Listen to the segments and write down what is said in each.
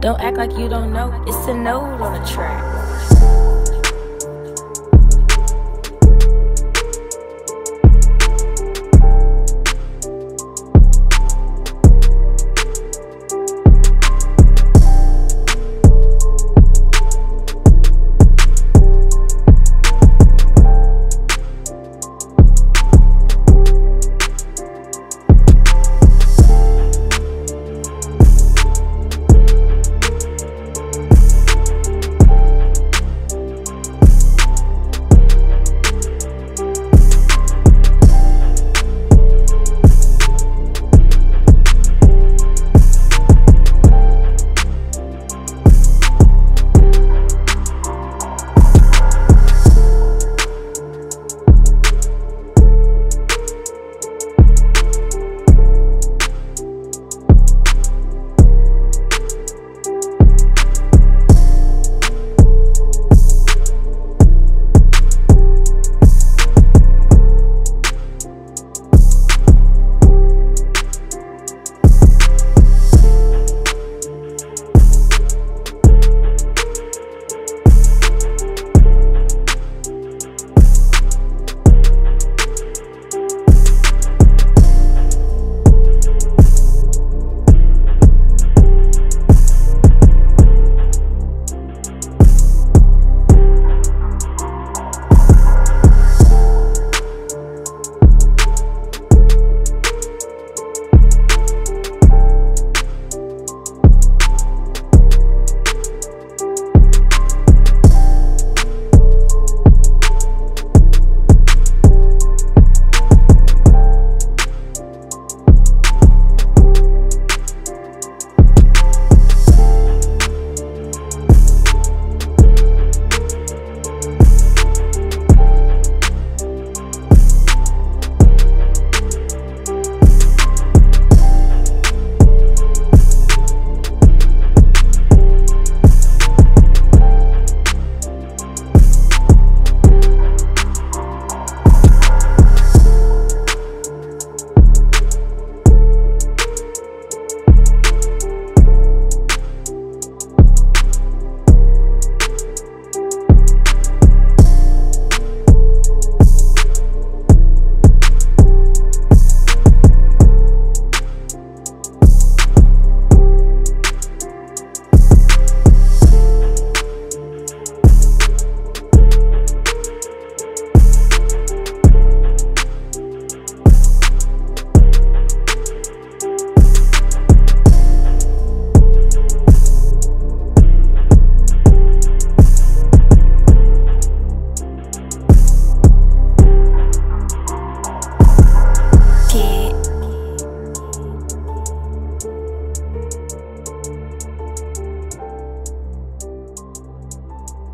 Don't act like you don't know, it's Sinode on the track.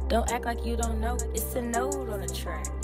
Don't act like you don't know, it's Sinode on the track.